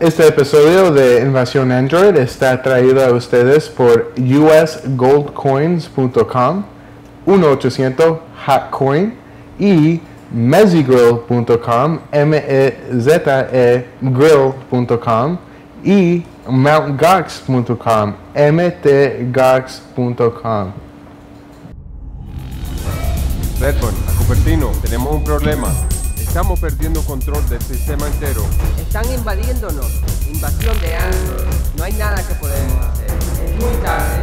Este episodio de Invasión Android está traído a ustedes por usgoldcoins.com, 1-800-HOTCOIN y MezeGrill.com, MezeGrill.com y mtgox.com, mtgox.com. Edward, a Cupertino, tenemos un problema. Estamos perdiendo control del sistema entero. Están invadiéndonos. Invasión de Android. No hay nada que podemos hacer. Es muy tarde.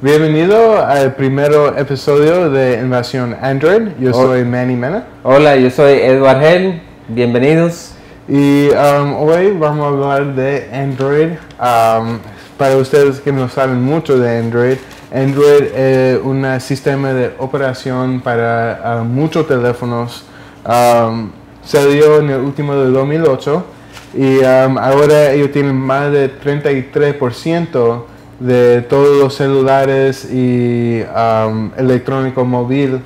Bienvenido al primer episodio de Invasión Android. Yo soy Manny Mena. Hola, yo soy Edward Helm. Bienvenidos. Y hoy vamos a hablar de Android. Para ustedes que no saben mucho de Android, Android es un sistema de operación para muchos teléfonos. Salió en el último de 2008 y ahora ellos tienen más de 33% de todos los celulares y electrónico móvil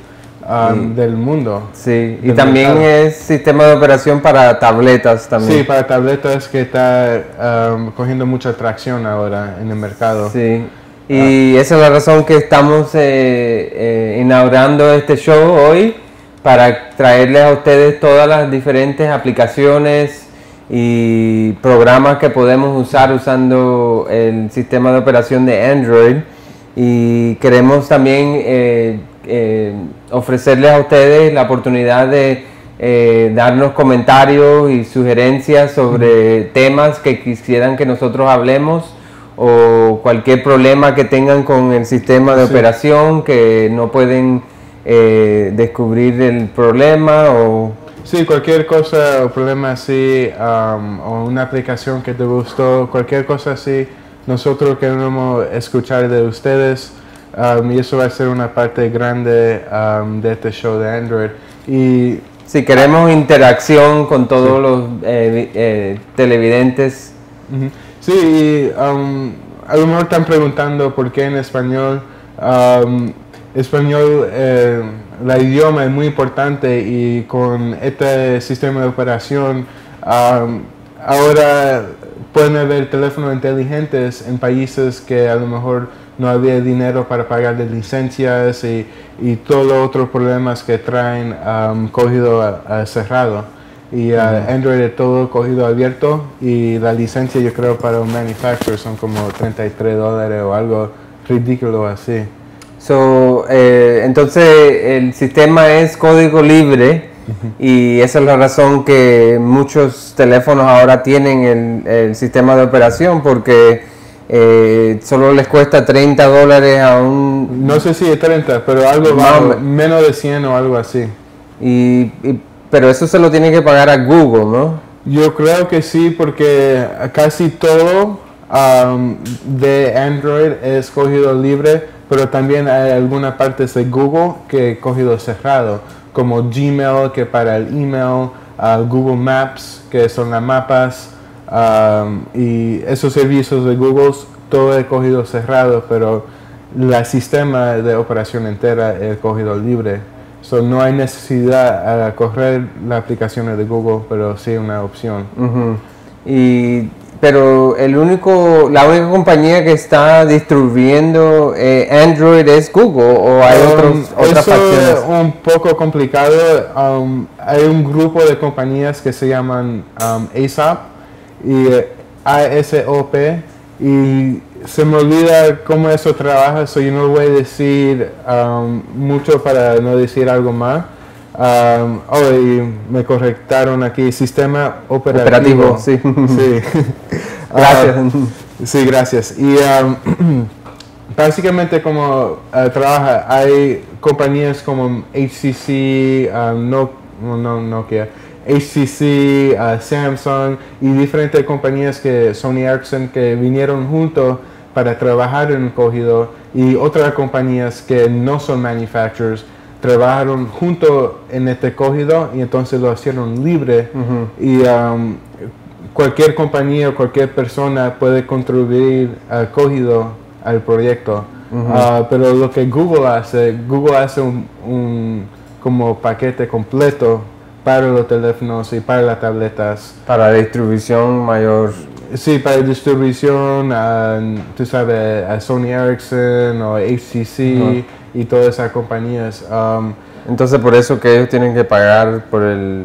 del mundo. Sí, y también es sistema de operación para tabletas también. Sí, para tabletas que está cogiendo mucha tracción ahora en el mercado. Sí. Y esa es la razón que estamos inaugurando este show hoy, para traerles a ustedes todas las diferentes aplicaciones y programas que podemos usar usando el sistema de operación de Android. Y queremos también ofrecerles a ustedes la oportunidad de darnos comentarios y sugerencias sobre temas que quisieran que nosotros hablemos, o cualquier problema que tengan con el sistema de operación que no pueden descubrir el problema, o sí, cualquier cosa o problema así, o una aplicación que te gustó, cualquier cosa así. Nosotros queremos escuchar de ustedes, y eso va a ser una parte grande de este show de Android. Y sí, queremos interacción con todos los televidentes. Sí, y a lo mejor están preguntando por qué en español. Español, el idioma es muy importante, y con este sistema de operación, ahora pueden haber teléfonos inteligentes en países que a lo mejor no había dinero para pagar de licencias y todos los otros problemas que traen cogido a cerrado. Y Android es todo cogido abierto, y la licencia, yo creo, para un manufacturer son como $33 o algo ridículo así. Entonces el sistema es código libre, y esa es la razón que muchos teléfonos ahora tienen el sistema de operación, porque solo les cuesta $30 a un... No sé si es 30, pero algo más, menos de 100 o algo así. Pero eso se lo tiene que pagar a Google, ¿no? Yo creo que sí, porque casi todo de Android es cogido libre, pero también hay algunas partes de Google que es cogido cerrado, como Gmail, que para el email, Google Maps, que son las mapas, y esos servicios de Google, todo es cogido cerrado, pero el sistema de operación entera es cogido libre. No hay necesidad de correr las aplicaciones de Google, pero sí una opción. Pero la única compañía que está distribuyendo Android es Google, o hay otras facciones. Es un poco complicado. Hay un grupo de compañías que se llaman ASOP y ASOP, y se me olvida cómo eso trabaja, yo no voy a decir mucho para no decir algo más. Y me correctaron aquí, sistema operativo. Sí. Gracias. Sí, gracias. Y básicamente como trabaja, hay compañías como HTC, Nokia, HTC, Samsung y diferentes compañías que Sony Ericsson, que vinieron juntos para trabajar en el cogido, y otras compañías que no son manufacturers trabajaron juntos en este cogido, y entonces lo hicieron libre. Y cualquier compañía o cualquier persona puede contribuir al cogido, al proyecto. Pero lo que Google hace, Google hace un como paquete completo para los teléfonos y para las tabletas. Para distribución mayor. Sí, para distribución, tú sabes, a Sony Ericsson o HTC y todas esas compañías. Entonces, por eso que ellos tienen que pagar por el...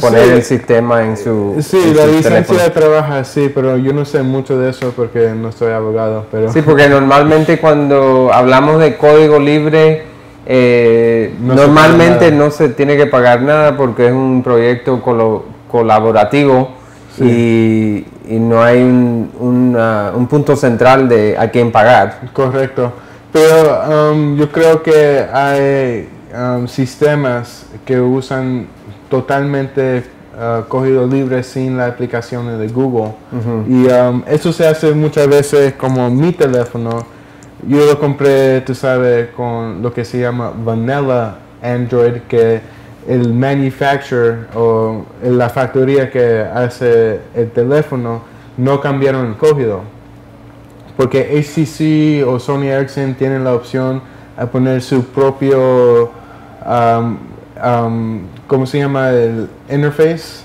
poner el sistema en su... Sí, en la licencia trabaja, sí, pero yo no sé mucho de eso porque no soy abogado. Pero sí, porque normalmente cuando hablamos de código libre, normalmente no se tiene que pagar nada porque es un proyecto colaborativo. Sí. Y no hay un punto central de a quién pagar. Correcto. Pero yo creo que hay sistemas que usan totalmente código libre sin las aplicaciones de Google. Y eso se hace muchas veces, como mi teléfono. Yo lo compré, tú sabes, con lo que se llama Vanilla Android, que el manufacturer o la factoría que hace el teléfono no cambiaron el código. Porque HTC o Sony Ericsson tienen la opción a poner su propio... ¿cómo se llama? ¿El interface?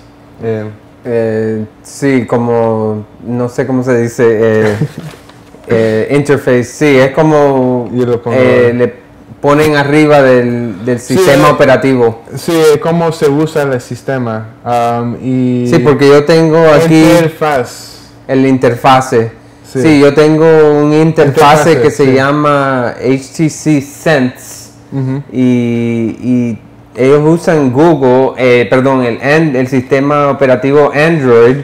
Sí, como... no sé cómo se dice. Interface, sí, es como... le ponen arriba del sistema operativo. Sí, cómo se usa el sistema. Sí, porque yo tengo aquí... el interfase. Sí, yo tengo un interfase que se llama HTC Sense. Y ellos usan Google, perdón, el sistema operativo Android,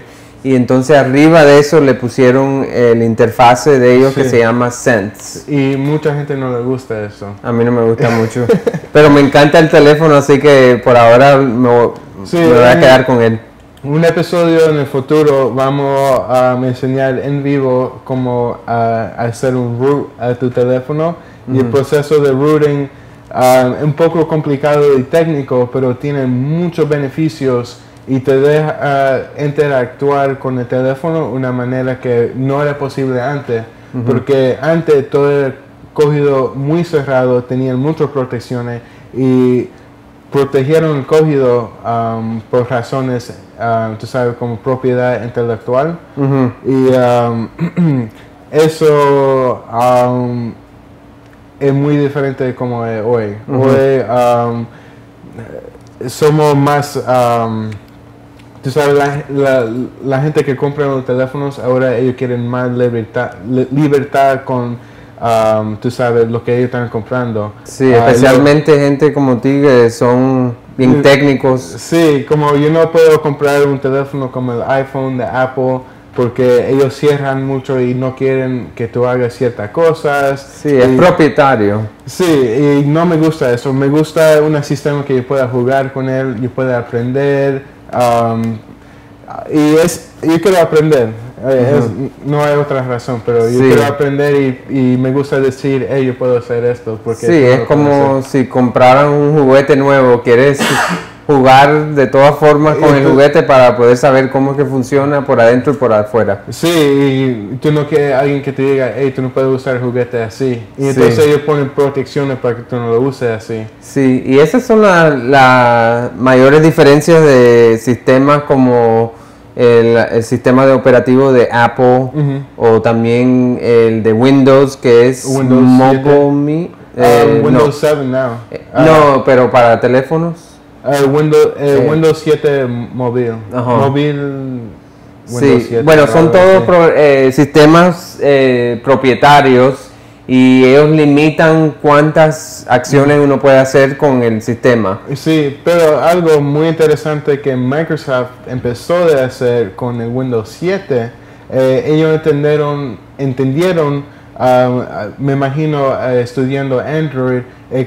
y entonces arriba de eso le pusieron el interfase de ellos que se llama Sense. Y mucha gente no le gusta eso. A mí no me gusta mucho, pero me encanta el teléfono, así que por ahora me voy a quedar con él. Un episodio en el futuro vamos a enseñar en vivo cómo hacer un root a tu teléfono y el proceso de rooting. Un poco complicado y técnico, pero tiene muchos beneficios y te deja interactuar con el teléfono de una manera que no era posible antes. Porque antes todo era código muy cerrado, tenían muchas protecciones y protegieron el código por razones, tú sabes, como propiedad intelectual. Y eso... es muy diferente de como es hoy. Hoy somos más, tú sabes, la gente que compra los teléfonos, ahora ellos quieren más libertad con, tú sabes, lo que ellos están comprando. Sí, especialmente gente como ti que son bien técnicos. Sí, como yo no puedo comprar un teléfono como el iPhone de Apple, porque ellos cierran mucho y no quieren que tú hagas ciertas cosas. Sí, es propietario. Sí, y no me gusta eso. Me gusta un sistema que yo pueda jugar con él, yo pueda aprender. Yo quiero aprender. No hay otra razón, pero yo quiero aprender y me gusta decir, hey, yo puedo hacer esto. Porque sí, es como si compraran un juguete nuevo. ¿Quieres...? Jugar de todas formas con el juguete para poder saber cómo es que funciona por adentro y por afuera. Sí, y tú no quieres alguien que te diga, hey, tú no puedes usar el juguete así. Y entonces ellos ponen protecciones para que tú no lo uses así. Sí, y esas son las mayores diferencias de sistemas como el sistema de operativo de Apple o también el de Windows, que es Windows Mobile. Windows 7 now. No, pero para teléfonos. Windows 7 Mobile. Windows 7, bueno, son todos sistemas propietarios y ellos limitan cuántas acciones uno puede hacer con el sistema. Sí, pero algo muy interesante que Microsoft empezó a hacer con el Windows 7, ellos entendieron me imagino estudiando Android,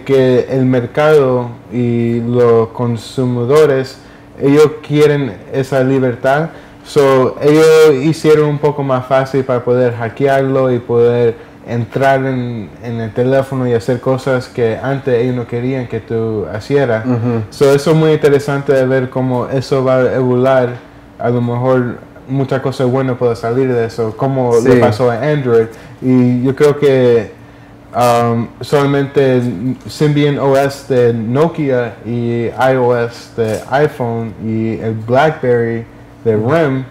que el mercado y los consumidores, ellos quieren esa libertad, so ellos hicieron un poco más fácil para poder hackearlo y poder entrar en el teléfono y hacer cosas que antes ellos no querían que tú hicieras. So eso es muy interesante de ver cómo eso va a evolucionar. A lo mejor muchas cosas buenas pueden salir de eso, como le pasó a Android. Y yo creo que Solamente Symbian OS de Nokia y iOS de iPhone y el BlackBerry de RIM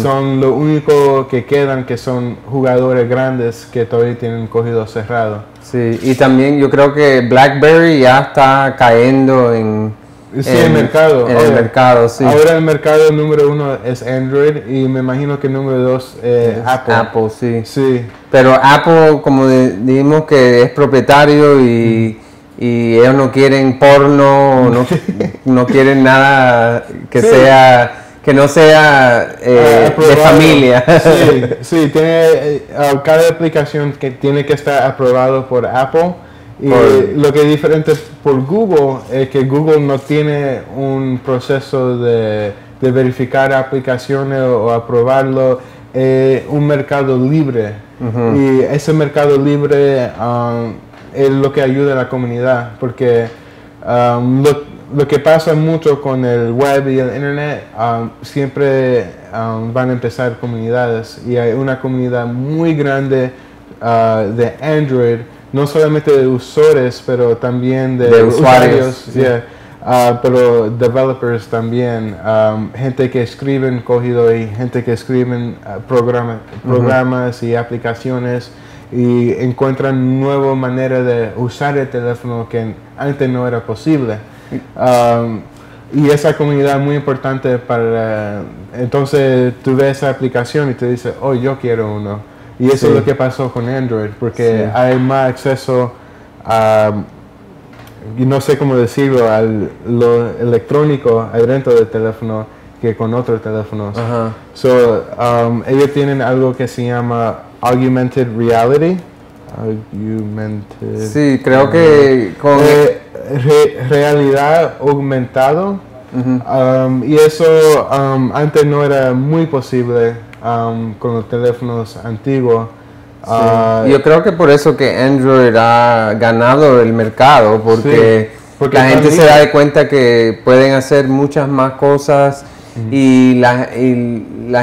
son lo único que quedan, que son jugadores grandes que todavía tienen cogido cerrado. Sí, y también yo creo que BlackBerry ya está cayendo en el mercado, sí. Ahora el mercado número uno es Android y me imagino que el número dos es Apple. Apple, sí. Sí. Pero Apple, como dijimos, que es propietario y ellos no quieren porno, no quieren nada que no sea de familia. Sí, sí, tiene, cada aplicación que tiene que estar aprobado por Apple. Y lo que es diferente por Google es que Google no tiene un proceso de verificar aplicaciones o aprobarlo, un mercado libre. Y ese mercado libre es lo que ayuda a la comunidad, porque lo que pasa mucho con el web y el internet, siempre van a empezar comunidades, y hay una comunidad muy grande de Android, no solamente de usuarios, pero también de usuarios, sí. Pero developers también, gente que escriben código y gente que escriben programas y aplicaciones, y encuentran nuevas maneras de usar el teléfono que antes no era posible. Y esa comunidad es muy importante para... Entonces tú ves esa aplicación y te dices, oh, yo quiero uno. Y eso es lo que pasó con Android, porque hay más acceso a, no sé cómo decirlo, al lo electrónico adentro del teléfono que con otros teléfonos. So, ellos tienen algo que se llama Augmented Reality. Sí, creo que con realidad aumentado. Y eso antes no era muy posible. Con los teléfonos antiguos. Yo creo que por eso que Android ha ganado el mercado, porque, porque la gente se da de cuenta que pueden hacer muchas más cosas, y la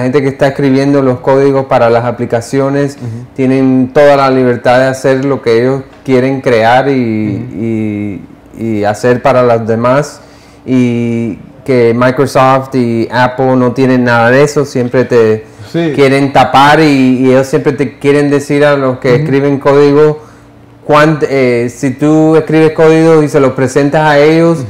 gente que está escribiendo los códigos para las aplicaciones tienen toda la libertad de hacer lo que ellos quieren crear y hacer para los demás, y que Microsoft y Apple no tienen nada de eso, siempre te quieren tapar, y ellos siempre te quieren decir a los que escriben código, si tú escribes código y se los presentas a ellos,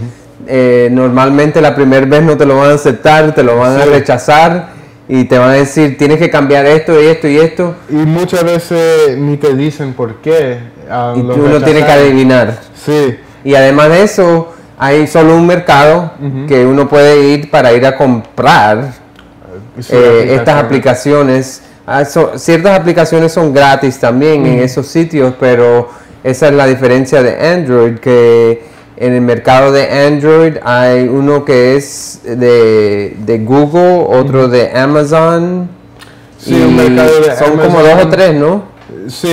normalmente la primera vez no te lo van a aceptar, te lo van a rechazar, y te van a decir, tienes que cambiar esto y esto y esto. Y muchas veces ni te dicen por qué. Y tú no tienes que adivinar. Y además de eso, hay solo un mercado que uno puede ir para ir a comprar estas aplicaciones. Ciertas aplicaciones son gratis también en esos sitios, pero esa es la diferencia de Android, que en el mercado de Android hay uno que es de Google, otro de Amazon, y un mercado de son Amazon, como 2 o 3, ¿no? Sí,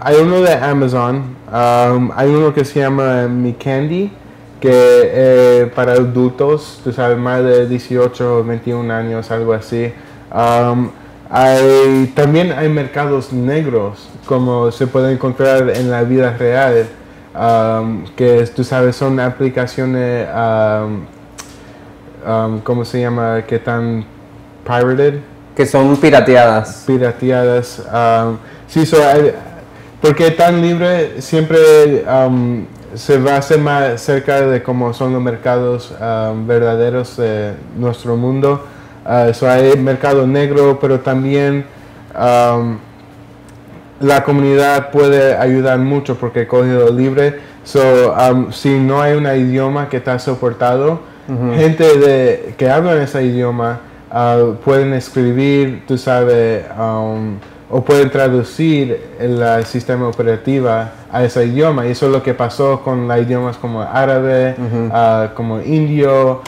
hay uno de Amazon, hay uno que se llama Mi Candy, que para adultos, tú sabes, más de 18 o 21 años, algo así. También hay mercados negros, como se puede encontrar en la vida real, que tú sabes, son aplicaciones, ¿cómo se llama? Que están pirated. Que son pirateadas. Pirateadas. Sí, porque tan libre siempre... se va a hacer más cerca de cómo son los mercados verdaderos de nuestro mundo. Hay mercado negro, pero también la comunidad puede ayudar mucho porque es código libre. Si no hay un idioma que está soportado, gente que habla en ese idioma pueden escribir, tú sabes, o pueden traducir el sistema operativo a ese idioma. Y eso es lo que pasó con los idiomas como árabe, como indio,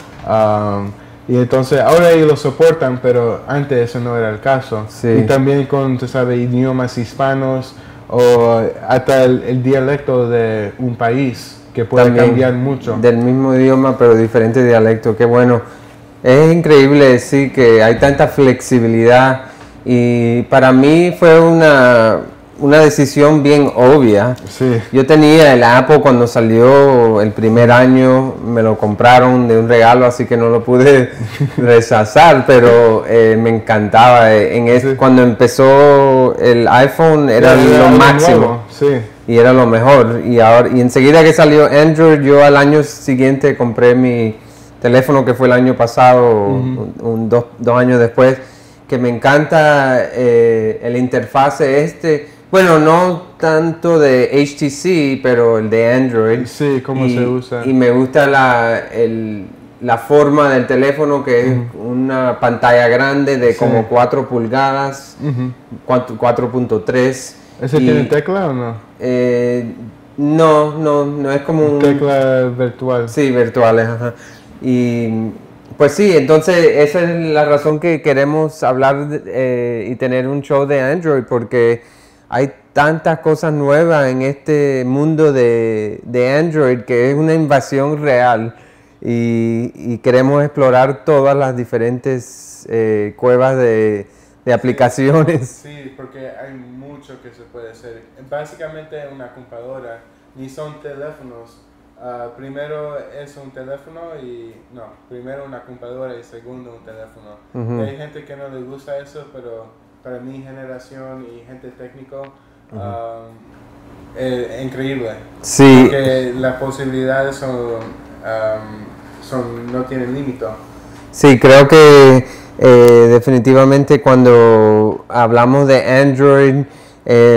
y entonces ahora ellos lo soportan, pero antes eso no era el caso. Y también con, tú sabes, idiomas hispanos, o hasta el dialecto de un país, que puede también cambiar mucho. Del mismo idioma, pero diferente dialecto. Qué bueno. Es increíble decir que hay tanta flexibilidad. Y para mí fue una una decisión bien obvia. Sí. Yo tenía el Apple cuando salió el primer año, me lo compraron de un regalo, así que no lo pude rechazar, pero me encantaba. Cuando empezó el iPhone era lo máximo. Sí. Y era lo mejor. Y enseguida que salió Android, yo al año siguiente compré mi teléfono, que fue el año pasado, dos años después, que me encanta el interfase bueno, no tanto de HTC, pero el de Android. Sí, cómo se usa. Y me gusta la forma del teléfono, que es una pantalla grande de como 4 pulgadas, 4.3. ¿Ese tiene tecla o no? No, es como un... Tecla virtual. Sí, virtuales, ajá. Y pues sí, entonces esa es la razón que queremos hablar y tener un show de Android, porque hay tantas cosas nuevas en este mundo de Android, que es una invasión real, y queremos explorar todas las diferentes cuevas de aplicaciones. Sí, porque hay mucho que se puede hacer. Básicamente una computadora, ni son teléfonos. Primero es un teléfono primero una computadora y segundo un teléfono. Hay gente que no le gusta eso, pero para mi generación y gente técnico, es increíble. Sí. Porque las posibilidades no tienen límite. Sí, creo que definitivamente cuando hablamos de Android,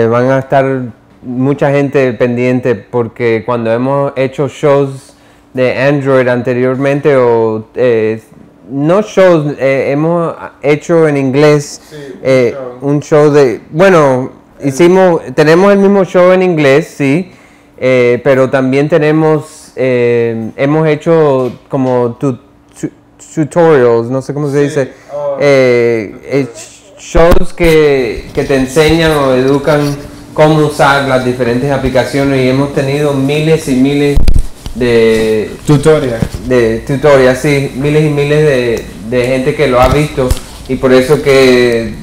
van a estar mucha gente pendiente, porque cuando hemos hecho shows de Android anteriormente, o hemos hecho en inglés, un show de... Bueno, tenemos el mismo show en inglés, sí, pero también hemos hecho como tutorials, no sé cómo se dice, shows que te enseñan o educan cómo usar las diferentes aplicaciones, y hemos tenido miles y miles de tutoriales, miles y miles de gente que lo ha visto, y por eso que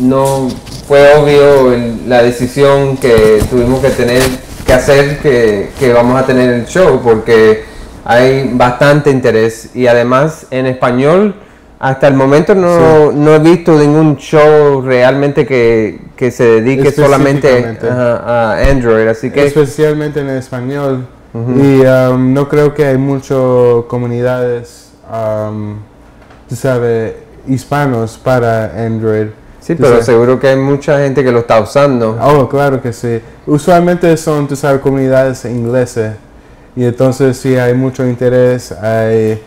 no fue obvio la decisión que tuvimos que hacer, que vamos a tener el show, porque hay bastante interés, y además en español hasta el momento no he visto ningún show realmente que se dedique solamente a Android, así que... Especialmente en español, y no creo que hay muchas comunidades, hispanos para Android. Sí, pero seguro que hay mucha gente que lo está usando. Oh, claro que sí. Usualmente son, comunidades inglesas, y entonces sí hay mucho interés, hay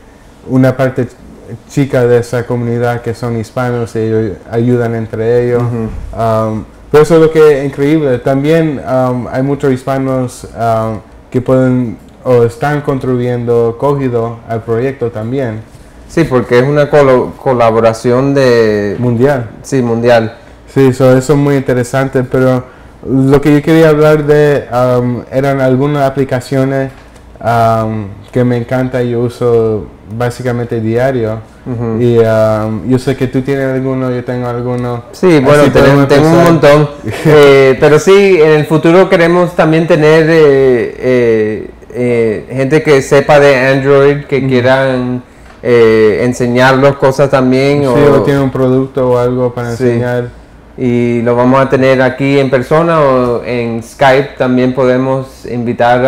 una parte chicas de esa comunidad que son hispanos y ellos ayudan entre ellos. Pero eso es lo que es increíble. También hay muchos hispanos que pueden o están contribuyendo al proyecto también. Sí, porque es una colaboración mundial. Sí, mundial. Sí, eso es muy interesante, pero lo que yo quería hablar eran algunas aplicaciones que me encanta y yo uso básicamente diario. Y yo sé que tú tienes alguno, yo tengo alguno. Sí, bueno, tengo un montón. Pero sí, en el futuro queremos también tener gente que sepa de Android, que quieran enseñarlos cosas también. O tiene un producto o algo para enseñar. Y lo vamos a tener aquí en persona o en Skype. También podemos invitar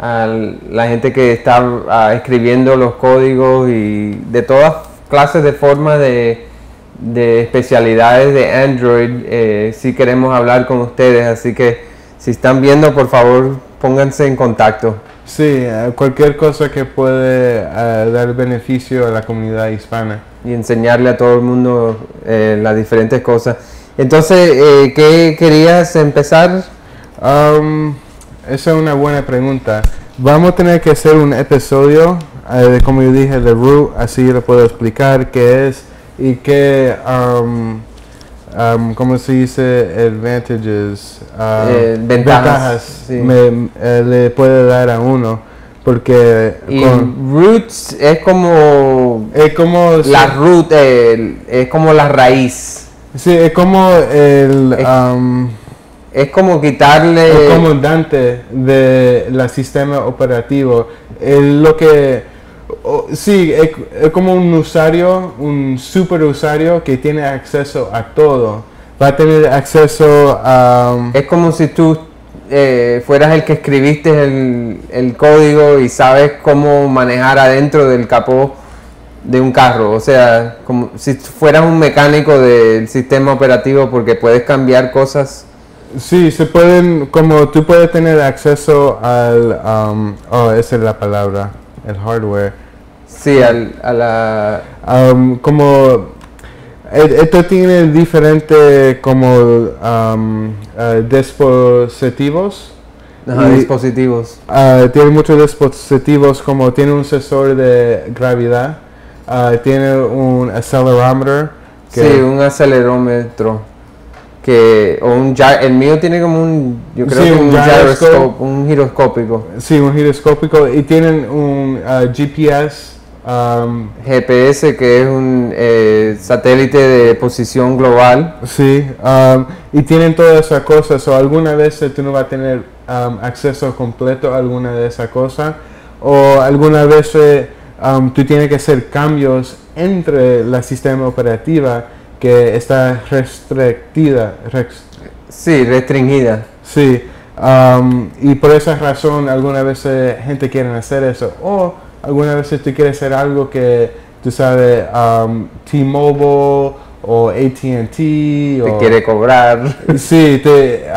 a la gente que está escribiendo los códigos, y de todas clases de formas de especialidades de Android. Si queremos hablar con ustedes, así que si están viendo, por favor pónganse en contacto. Sí, cualquier cosa que puede dar beneficio a la comunidad hispana y enseñarle a todo el mundo las diferentes cosas. Entonces, ¿qué querías empezar? Esa es una buena pregunta. Vamos a tener que hacer un episodio, como yo dije, de root, así yo lo puedo explicar qué es y qué, ¿cómo se dice? Advantages. Ventajas. Sí. Le puede dar a uno. Porque roots es como... Es como... La root, es como la raíz. Sí, es como el... Es como quitarle... El comandante del sistema operativo. Es lo que... sí, es como un usuario, un super usuario que tiene acceso a todo. Va a tener acceso a... Es como si tú fueras el que escribiste el código y sabes cómo manejar adentro del capó de un carro. O sea, como si fueras un mecánico del sistema operativo, porque puedes cambiar cosas. Sí, se pueden, como tú puedes tener acceso al, oh, esa es la palabra, el hardware. Sí, como, esto tiene diferentes como dispositivos. Ajá, dispositivos. Tiene muchos dispositivos, como tiene un sensor de gravedad, tiene un acelerómetro. Sí, un acelerómetro. Que, o un el mío tiene como un, yo creo, sí, que un giroscópico, un giroscópico. Sí, un giroscópico, y tienen un GPS. GPS, que es un satélite de posición global. Sí, y tienen todas esas cosas, o alguna vez tú no vas a tener acceso completo a alguna de esas cosas, o alguna vez tú tienes que hacer cambios entre la sistema operativa que está restringida. Sí, restringida. Sí, y por esa razón algunas veces gente quiere hacer eso, o algunas veces tú quieres hacer algo que tú sabes, T-Mobile o AT&T, o quiere cobrar. Sí, te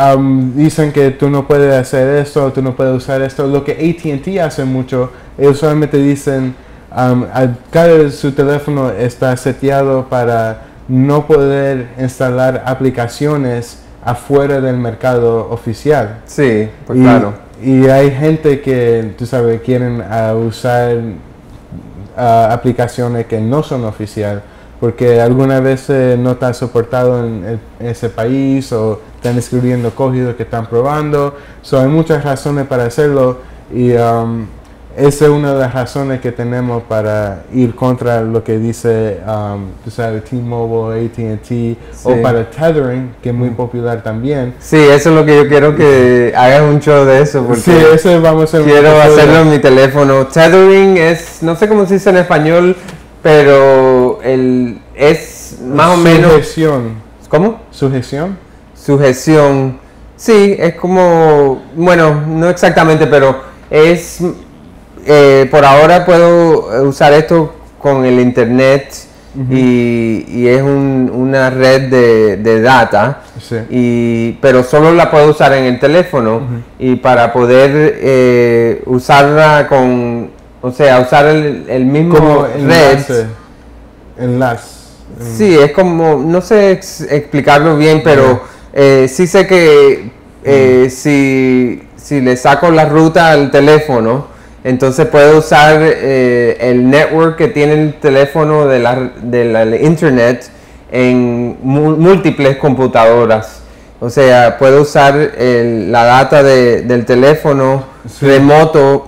dicen que tú no puedes hacer esto, tú no puedes usar esto. Lo que AT&T hace mucho, ellos solamente dicen, cada su teléfono está seteado para no poder instalar aplicaciones afuera del mercado oficial. Sí, pues y, claro. Y hay gente que, tú sabes, quieren usar aplicaciones que no son oficial, porque alguna vez no está soportado en ese país, o están escribiendo códigos que están probando. So, hay muchas razones para hacerlo, y esa es una de las razones que tenemos para ir contra lo que dice, tú sabes, T-Mobile, AT&T, sí, o para tethering, que es muy popular también. Sí, eso es lo que yo quiero, que hagas un show de eso, porque sí, eso vamos a hacer. Quiero hacerlo en mi teléfono. Tethering es, no sé cómo se dice en español, pero es más sujeción. O menos... Sujeción. ¿Cómo? Sujeción. Sujeción. Sí, es como, bueno, no exactamente, pero es... por ahora puedo usar esto con el internet, y es una red de data, sí. Pero solo la puedo usar en el teléfono, y para poder usarla con, o sea, usar el mismo como red. Enlace. Sí, es como, no sé explicarlo bien, pero sí sé que si le saco la ruta al teléfono, entonces puedo usar el network que tiene el teléfono de la internet en múltiples computadoras. O sea, puedo usar la data del teléfono, sí,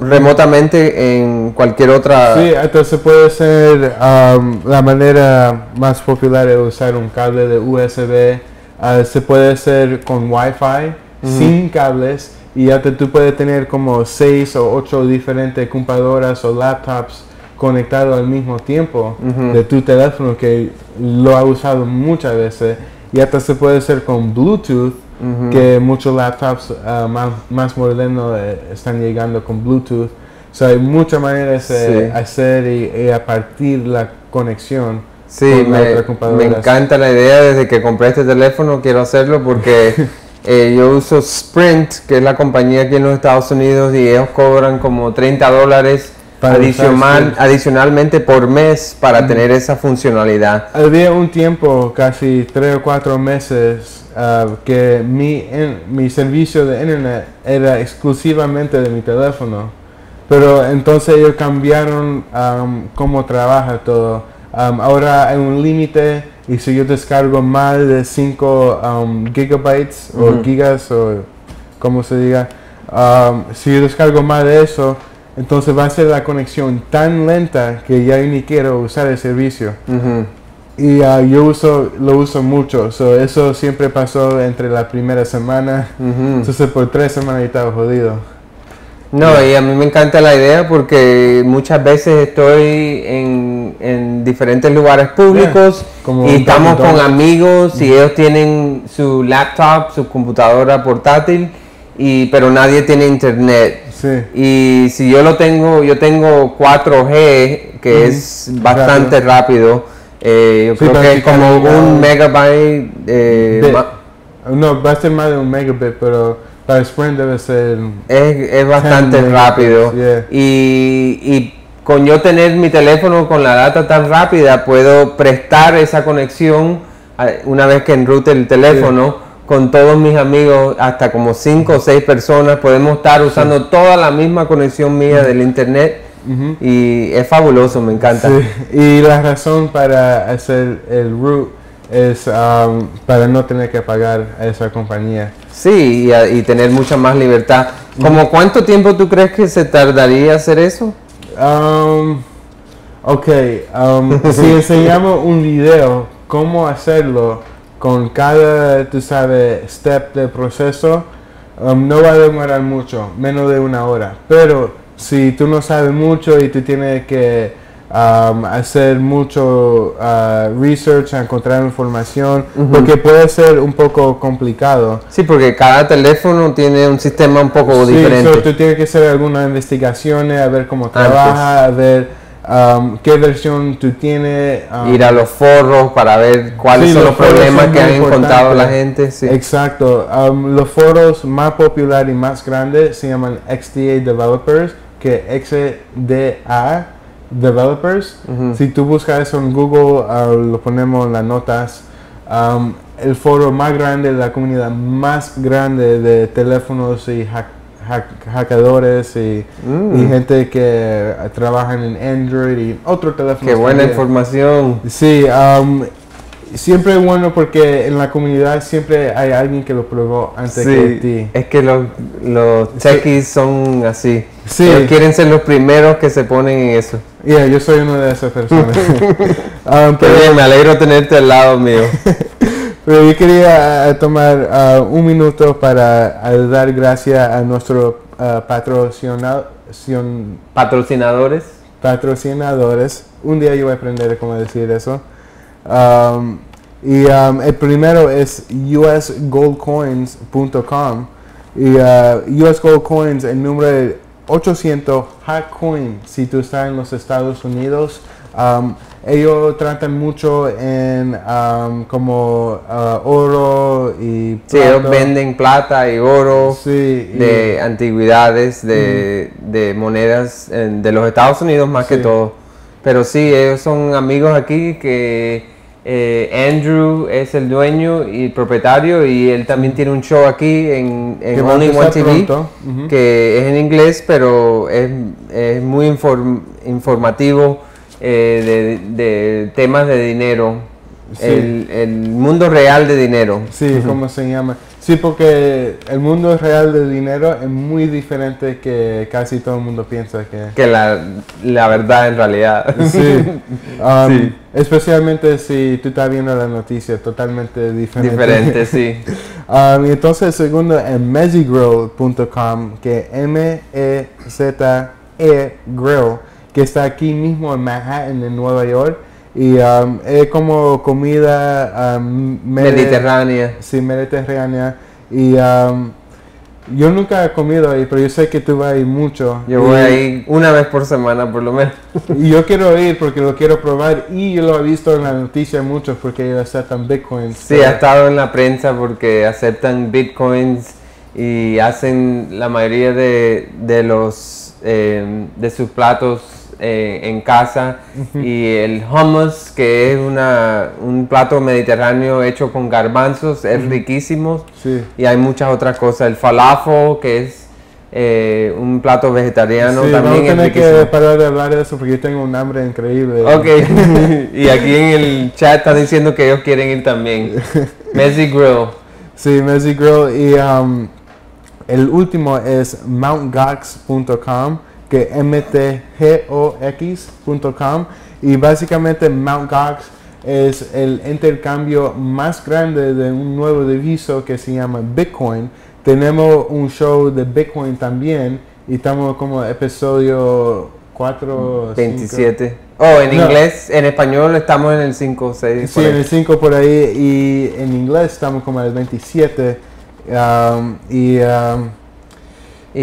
remotamente en cualquier otra... Sí, entonces puede ser la manera más popular de usar un cable de USB. Se puede hacer con Wi-Fi, sin cables. Y ya tú puedes tener como 6 o 8 diferentes computadoras o laptops conectados al mismo tiempo de tu teléfono, que lo ha usado muchas veces. Y hasta se puede hacer con Bluetooth, que muchos laptops más modernos están llegando con Bluetooth. O sea, hay muchas maneras de hacer y a partir la conexión. Sí, me encanta la idea. Desde que compré este teléfono quiero hacerlo, porque... yo uso Sprint, que es la compañía aquí en los Estados Unidos, y ellos cobran como $30 adicionalmente por mes para tener esa funcionalidad. Había un tiempo, casi 3 o 4 meses, que mi servicio de internet era exclusivamente de mi teléfono, pero entonces ellos cambiaron cómo trabaja todo. Ahora hay un límite, y si yo descargo más de 5 gigabytes o gigas, o como se diga, si yo descargo más de eso, entonces va a ser la conexión tan lenta que ya yo ni quiero usar el servicio. y yo lo uso mucho, eso siempre pasó entre la primera semana, entonces por 3 semanas yo estaba jodido. No, y a mí me encanta la idea porque muchas veces estoy en diferentes lugares públicos como y estamos con amigos y ellos tienen su laptop, su computadora portátil, pero nadie tiene internet. Y si yo lo tengo, yo tengo 4G, que es bastante rápido. Yo creo que es como un megabyte. No, va a ser más de un megabit, pero... para Sprint debe ser... Es bastante rápido. Y con yo tener mi teléfono con la data tan rápida, puedo prestar esa conexión una vez que enrute el teléfono con todos mis amigos, hasta como 5 o 6 personas. Podemos estar usando toda la misma conexión mía del internet y es fabuloso, me encanta. Y la razón para hacer el root es para no tener que pagar a esa compañía. Sí, y tener mucha más libertad. ¿Cómo cuánto tiempo tú crees que se tardaría hacer eso? Si enseñamos un video, cómo hacerlo con cada, tú sabes, step del proceso, no va a demorar mucho, menos de 1 hora. Pero si tú no sabes mucho y tú tienes que hacer mucho research, encontrar información, porque puede ser un poco complicado. Sí, porque cada teléfono tiene un sistema un poco diferente. Sí, tú tienes que hacer algunas investigaciones, a ver cómo trabaja, a ver qué versión tú tienes. Ir a los foros para ver cuáles son los problemas que han encontrado la gente. Exacto. Los foros más populares y más grandes se llaman XDA Developers, que XDA Developers. Si tú buscas eso en Google, lo ponemos en las notas. El foro más grande, la comunidad más grande de teléfonos y hackadores y gente que trabajan en Android y otro teléfono. ¡Qué buena información! Sí, siempre es bueno porque en la comunidad siempre hay alguien que lo probó antes que ti. Es que los techies son así. Pero quieren ser los primeros que se ponen en eso. Yo soy una de esas personas. Pero me alegro tenerte al lado mío. Pero yo quería tomar 1 minuto para dar gracias a nuestros patrocinadores. Un día yo voy a aprender cómo decir eso. El primero es usgoldcoins.com y usgoldcoins, el número es 800 Hackcoin. Si tú estás en los Estados Unidos, ellos tratan mucho en como oro y plata. Sí, ellos venden plata y oro de antigüedades, de monedas de los Estados Unidos más que todo. Pero sí, ellos son amigos aquí que... Andrew es el dueño y propietario, y él también tiene un show aquí en Only One TV que es en inglés, pero es muy informativo de temas de dinero, el mundo real de dinero. ¿Cómo se llama? Sí, porque el mundo real del dinero es muy diferente que casi todo el mundo piensa que la verdad en realidad. Especialmente si tú estás viendo la noticia, totalmente diferente. Y entonces el segundo es MezeGrill.com, que M-E-Z-E Grill, que está aquí mismo en Manhattan, en Nueva York. Y es como comida mediterránea. Sí, mediterránea. Y yo nunca he comido ahí, pero yo sé que tú vas a ir mucho. Yo voy ahí 1 vez por semana, por lo menos. Y yo quiero ir porque lo quiero probar, y yo lo he visto en la noticia mucho porque ellos aceptan bitcoins. Sí, ha estado en la prensa porque aceptan bitcoins y hacen la mayoría de sus platos en casa, y el hummus, que es un plato mediterráneo hecho con garbanzos, es riquísimo, y hay muchas otras cosas, el falafel, que es un plato vegetariano, también es riquísimo. Que parar de hablar de eso porque yo tengo un hambre increíble. Y aquí en el chat están diciendo que ellos quieren ir también. MezeGrill. Sí, MezeGrill. Y el último es mtgox.com, que mtgox.com, y básicamente Mount Gox es el intercambio más grande de un nuevo divisor que se llama Bitcoin. Tenemos un show de Bitcoin también y estamos como episodio 4 27 5. Oh, en no. Inglés, en español estamos en el 5, 6, sí, en el 5 por ahí, y en inglés estamos como en el 27. Y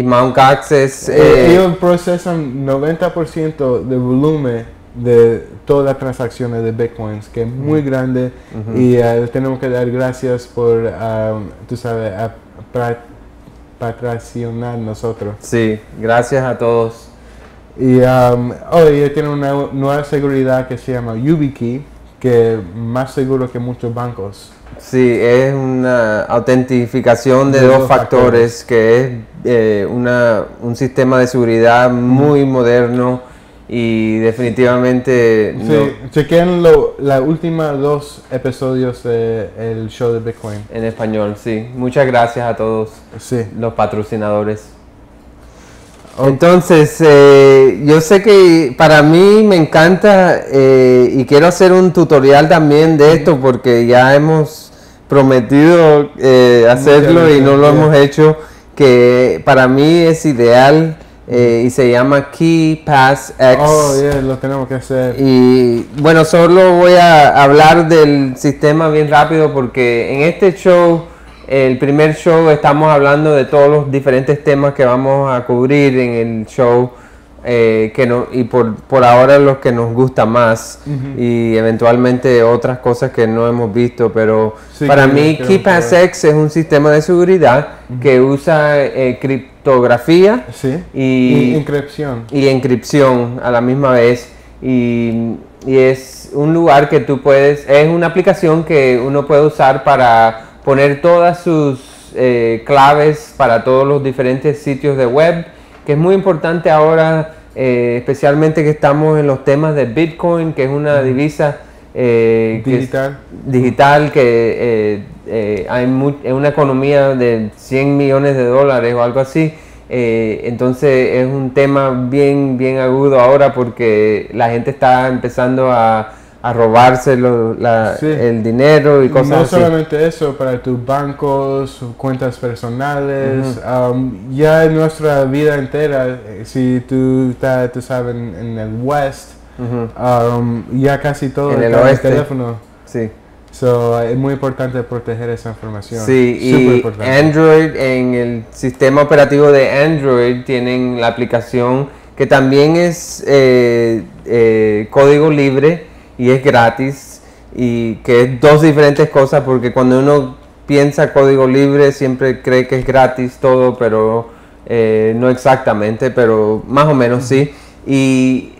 Mount Cox es... ellos procesan 90% del volumen de todas las transacciones de Bitcoins, que es muy grande, y tenemos que dar gracias por, tú sabes, patrocinar nosotros. Sí, gracias a todos. Y ellos tienen una nueva seguridad que se llama YubiKey, que es más seguro que muchos bancos. Sí, es una autentificación de dos factores, que es un sistema de seguridad muy moderno y definitivamente... Sí, no. Chequen los últimos dos episodios del show de Bitcoin. En español, sí. Muchas gracias a todos los patrocinadores. Entonces, yo sé que para mí me encanta y quiero hacer un tutorial también de esto porque ya hemos prometido hacerlo y no lo hemos hecho, que para mí es ideal y se llama Key Pass X. Oh, yeah, lo tenemos que hacer. Y bueno, solo voy a hablar del sistema bien rápido porque en este show... El primer show estamos hablando de todos los diferentes temas que vamos a cubrir en el show y por ahora los que nos gusta más y eventualmente otras cosas que no hemos visto, pero sí, para mí KeePassX es un sistema de seguridad que usa criptografía y encripción a la misma vez y es un lugar que tú puedes, es una aplicación que uno puede usar para poner todas sus claves para todos los diferentes sitios de web, que es muy importante ahora, especialmente que estamos en los temas de Bitcoin, que es una divisa digital que es una economía de 100 millones de dólares o algo así. Entonces es un tema bien agudo ahora porque la gente está empezando a robarse el dinero y cosas así. No solamente eso, para tus bancos, cuentas personales, ya en nuestra vida entera, si tú estás, tú sabes, en el West, ya casi todo en el teléfono. Sí. So, es muy importante proteger esa información. Sí, y Android, en el sistema operativo de Android, tienen la aplicación que también es código libre, y es gratis, y que es dos diferentes cosas porque cuando uno piensa código libre siempre cree que es gratis todo, pero no exactamente, pero más o menos sí. Y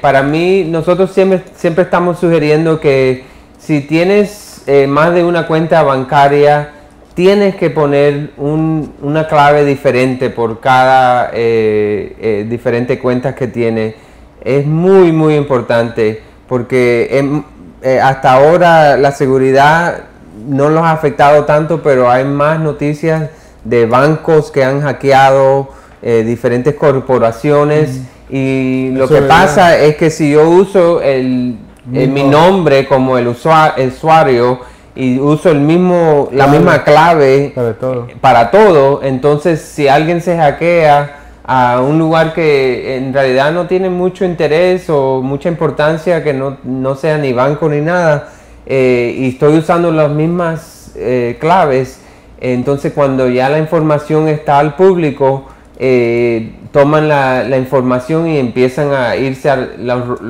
para mí, nosotros siempre estamos sugiriendo que si tienes más de una cuenta bancaria, tienes que poner una clave diferente por cada diferente cuenta que tienes. Es muy importante. Porque hasta ahora la seguridad no los ha afectado tanto, pero hay más noticias de bancos que han hackeado diferentes corporaciones. Y lo que pasa es que si yo uso mi nombre como el usuario y uso la misma clave para todo, entonces si alguien se hackea a un lugar que en realidad no tiene mucho interés o mucha importancia, que no sea ni banco ni nada, y estoy usando las mismas claves, entonces cuando ya la información está al público, toman la información y empiezan a irse a los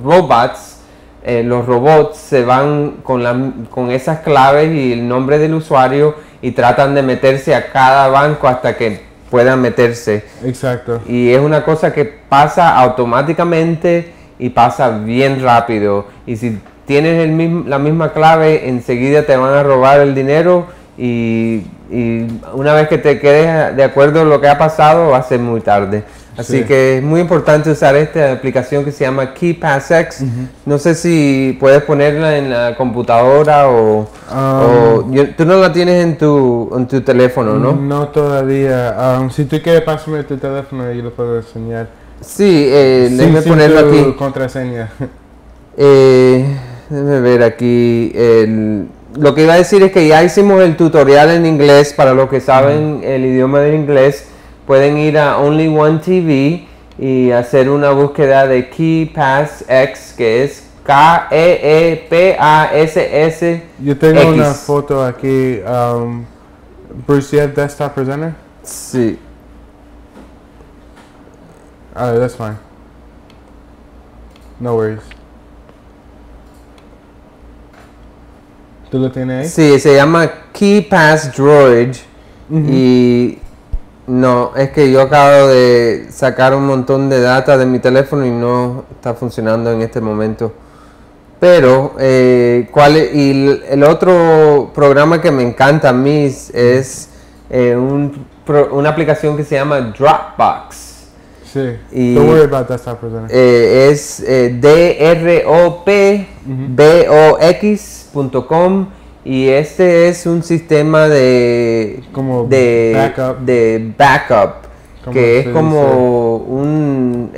robots. Los robots se van con esas claves y el nombre del usuario y tratan de meterse a cada banco hasta que puedan meterse. Exacto. Y es una cosa que pasa automáticamente y pasa bien rápido. Y si tienes la misma clave, enseguida te van a robar el dinero y una vez que te quedes de acuerdo en lo que ha pasado, va a ser muy tarde. Así que es muy importante usar esta aplicación que se llama KeePassX. No sé si puedes ponerla en la computadora tú no la tienes en tu teléfono, ¿no? No todavía. Si tú quieres, pásame tu teléfono y yo lo puedo enseñar. Sí, déjame ponerlo aquí. Contraseña. Déjame ver aquí. Lo que iba a decir es que ya hicimos el tutorial en inglés. Para los que saben el idioma del inglés, pueden ir a Only One TV y hacer una búsqueda de KeePassX, que es KeePassX. Yo tengo una foto aquí. Bruce, ¿ya desktop presenter? Sí. Alright, that's fine. No worries. ¿Tú lo tienes ahí? Sí, se llama KeePass Droid. Y no, es que yo acabo de sacar un montón de data de mi teléfono y no está funcionando en este momento. Pero, y el otro programa que me encanta a mí es una aplicación que se llama Dropbox. Sí, y, don't worry about that, es dropbox.com y este es un sistema de como backup que es como un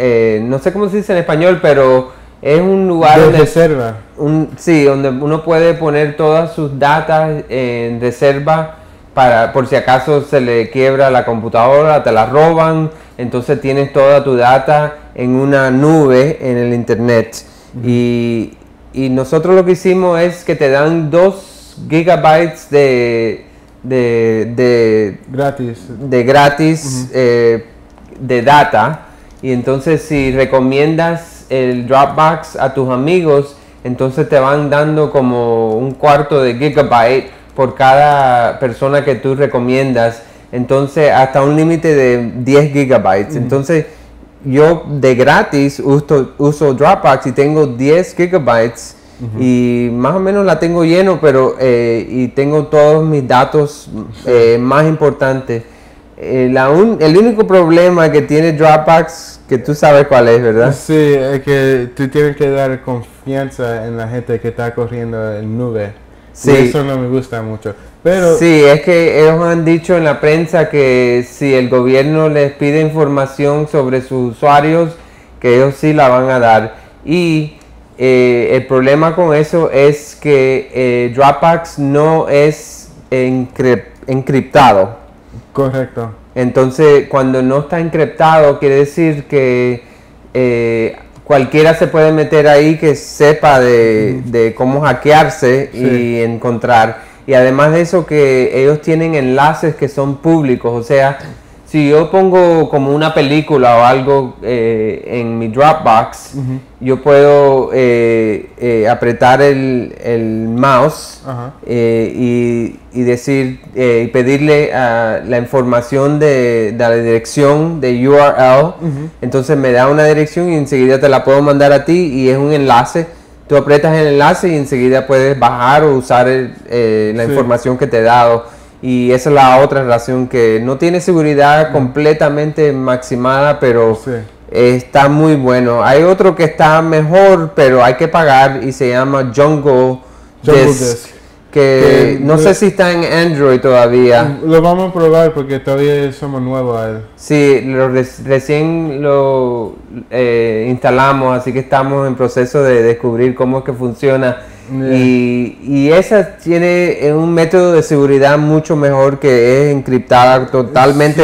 no sé cómo se dice en español, pero es un lugar de reserva, donde uno puede poner todas sus datas en reserva para por si acaso se le quiebra la computadora, te la roban. Entonces tienes toda tu data en una nube en el internet. Y nosotros lo que hicimos es que te dan 2 gigabytes de gratis de data. Y entonces si recomiendas el Dropbox a tus amigos, entonces te van dando como un cuarto de gigabyte por cada persona que tú recomiendas. Entonces, hasta un límite de 10 gigabytes. Entonces, yo de gratis uso Dropbox y tengo 10 gigabytes. Y más o menos la tengo lleno, pero y tengo todos mis datos más importantes. El único problema que tiene Dropbox, que tú sabes cuál es, ¿verdad? Sí, es que tú tienes que dar confianza en la gente que está corriendo en nube. Sí. Y eso no me gusta mucho. Pero sí, es que ellos han dicho en la prensa que si el gobierno les pide información sobre sus usuarios, que ellos sí la van a dar. Y el problema con eso es que Dropbox no es encriptado. Correcto. Entonces, cuando no está encriptado, quiere decir que cualquiera se puede meter ahí que sepa de cómo hackearse y encontrar. Y además de eso, que ellos tienen enlaces que son públicos. O sea, si yo pongo como una película o algo en mi Dropbox, yo puedo apretar el mouse y decir y pedirle la información de la dirección de URL. Entonces me da una dirección y enseguida te la puedo mandar a ti y es un enlace. Tú aprietas el enlace y enseguida puedes bajar o usar la información que te he dado. Y esa es la otra razón, que no tiene seguridad completamente maximada, pero está muy bueno. Hay otro que está mejor, pero hay que pagar y se llama Jungle Disk. Que no sé si está en Android todavía. Lo vamos a probar porque todavía somos nuevos a él. Sí, recién lo instalamos, así que estamos en proceso de descubrir cómo es que funciona. Y esa tiene un método de seguridad mucho mejor, que es encriptada totalmente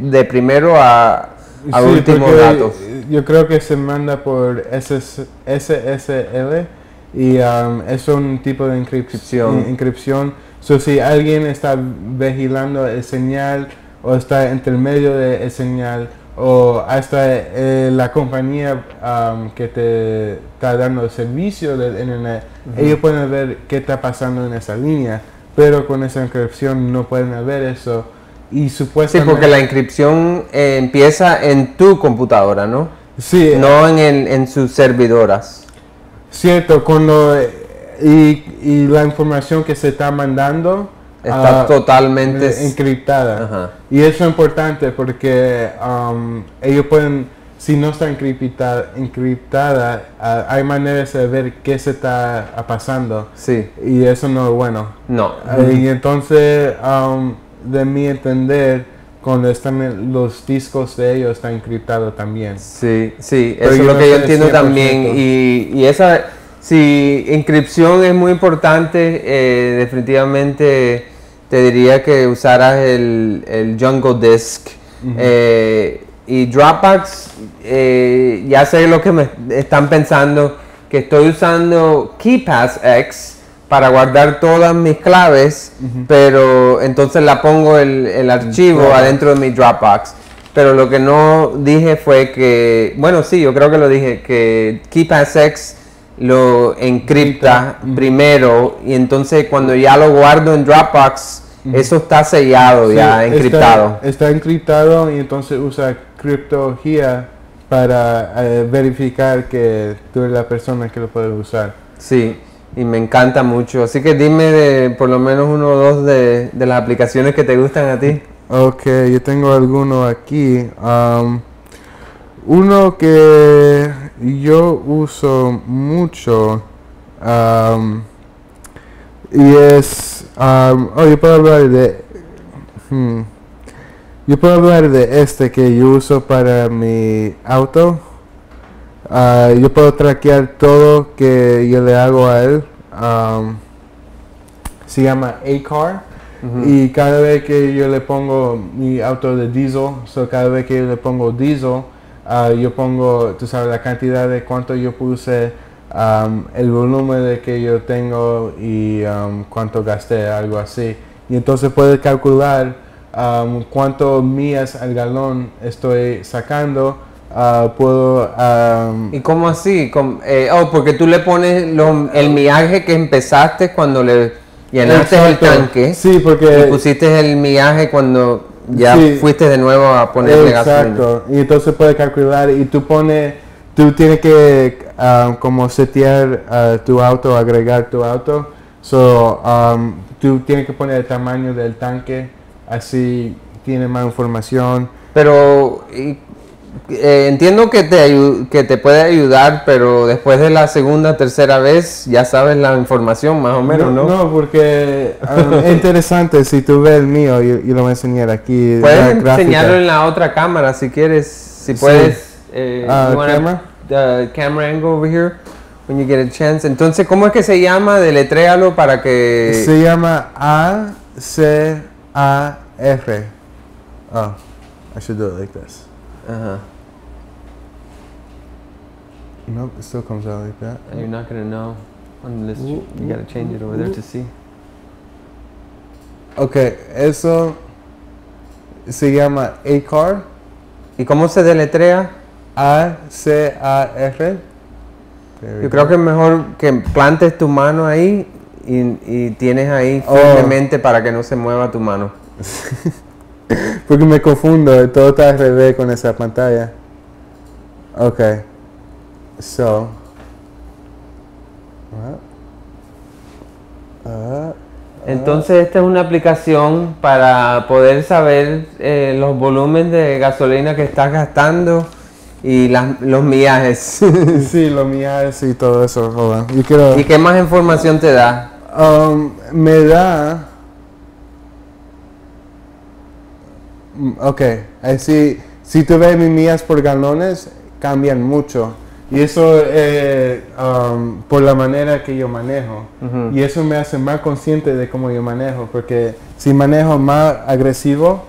de primero a últimos datos. Yo creo que se manda por SSL. Y es un tipo de encripción. So, si alguien está vigilando el señal o está entre el medio del señal o hasta la compañía que te está dando el servicio del internet, ellos pueden ver qué está pasando en esa línea, pero con esa encripción no pueden ver eso. Y supuestamente, sí, porque la encripción empieza en tu computadora, ¿no? Sí. No en sus servidoras. Cierto, y la información que se está mandando está totalmente encriptada. Y eso es importante porque ellos pueden, si no está encriptada, hay maneras de ver qué se está pasando. Sí. Y eso no es bueno. No. Y entonces, de mi entender, cuando están los discos de ellos está encriptado también. Sí, eso es lo que yo entiendo también. Y esa Sí, inscripción es muy importante. Definitivamente te diría que usaras el Jungle Disk. Uh-huh. Y Dropbox, ya sé lo que me están pensando, que estoy usando KeePassX para guardar todas mis claves, uh-huh, pero entonces la pongo el archivo, uh-huh, adentro de mi Dropbox. Pero lo que no dije fue que, bueno, sí, yo creo que lo dije, que KeePassX lo encripta, uh-huh, primero, y entonces cuando ya lo guardo en Dropbox, uh-huh, eso está sellado, sí, ya encriptado. Está encriptado, y entonces usa criptografía para verificar que tú eres la persona que lo puede usar. Sí, y me encanta mucho. Así que dime de por lo menos uno o dos de las aplicaciones que te gustan a ti. Ok, yo tengo alguno aquí. Uno que yo uso mucho, y es... yo puedo hablar de... Yo puedo hablar de este que yo uso para mi auto. Yo puedo traquear todo que yo le hago a él. Se llama ACAR. Uh-huh. Y cada vez que yo le pongo mi auto de diesel, cada vez que yo le pongo diesel, yo pongo, tú sabes, la cantidad de cuánto yo puse, el volumen de que yo tengo y cuánto gasté, algo así. Y entonces puedes calcular cuánto millas al galón estoy sacando. Puedo... ¿Y cómo así? ¿Cómo, porque tú le pones el millaje que empezaste cuando le llenaste, exacto, el tanque. Sí, porque... Y pusiste el millaje cuando... Ya, sí, fuiste de nuevo a ponerle gasolina. Exacto, y entonces puedes calcular y tú pones, tú tienes que como setear tu auto, agregar tu auto. So, tú tienes que poner el tamaño del tanque, así tiene más información. Pero entiendo que te puede ayudar, pero después de la segunda, tercera vez ya sabes la información más o menos, ¿no? No, porque es interesante. Si tú ves el mío, yo lo voy a enseñar aquí. Puedes enseñarlo en la otra cámara si quieres, si puedes. Sí. Camera angle over here when you get a chance. Entonces, ¿cómo es que se llama? Deletréalo para que... Se llama ACAR. Oh, I should do it like this. Uh-huh. Nope, it still comes out like that. And you're not gonna know unless you gotta change it over there to see. Okay, eso se llama ACAR. ¿Y cómo se deletrea? ACAR. Yo creo que es mejor que plantes tu mano ahí y tienes ahí firmemente para que no se mueva tu mano. Porque me confundo, todo está al revés con esa pantalla. Ok. So. Entonces esta es una aplicación para poder saber los volúmenes de gasolina que estás gastando y los millajes. Sí, los millajes y todo eso. Joder. ¿Y qué más información te da? Me da... Ok, así, si tú ves mis millas por galones, cambian mucho. Y eso por la manera que yo manejo. Uh-huh. Y eso me hace más consciente de cómo yo manejo. Porque si manejo más agresivo,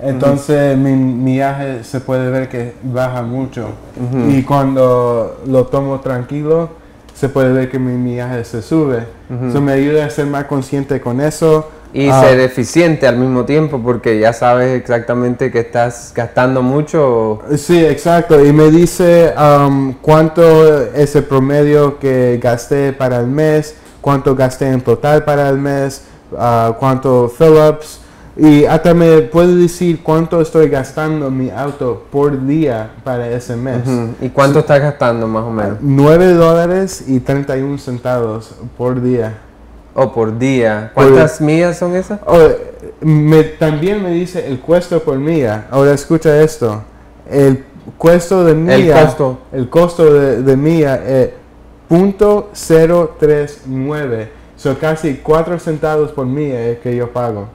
entonces, uh-huh, mi millaje se puede ver que baja mucho. Uh-huh. Y cuando lo tomo tranquilo, se puede ver que mi millaje se sube. Uh-huh. Eso me ayuda a ser más consciente con eso. Y ser eficiente al mismo tiempo, porque ya sabes exactamente que estás gastando mucho. Sí, exacto. Y me dice cuánto es el promedio que gasté para el mes, cuánto gasté en total para el mes, cuánto fill-ups. Y hasta me puede decir cuánto estoy gastando mi auto por día para ese mes. Uh-huh. ¿Y cuánto estás gastando más o menos? $9.31 por día. O por día. ¿Cuántas millas son esas? También me dice el costo por milla. Ahora escucha esto. El costo de milla. El costo de milla es .039. Son casi 4 centavos por milla que yo pago.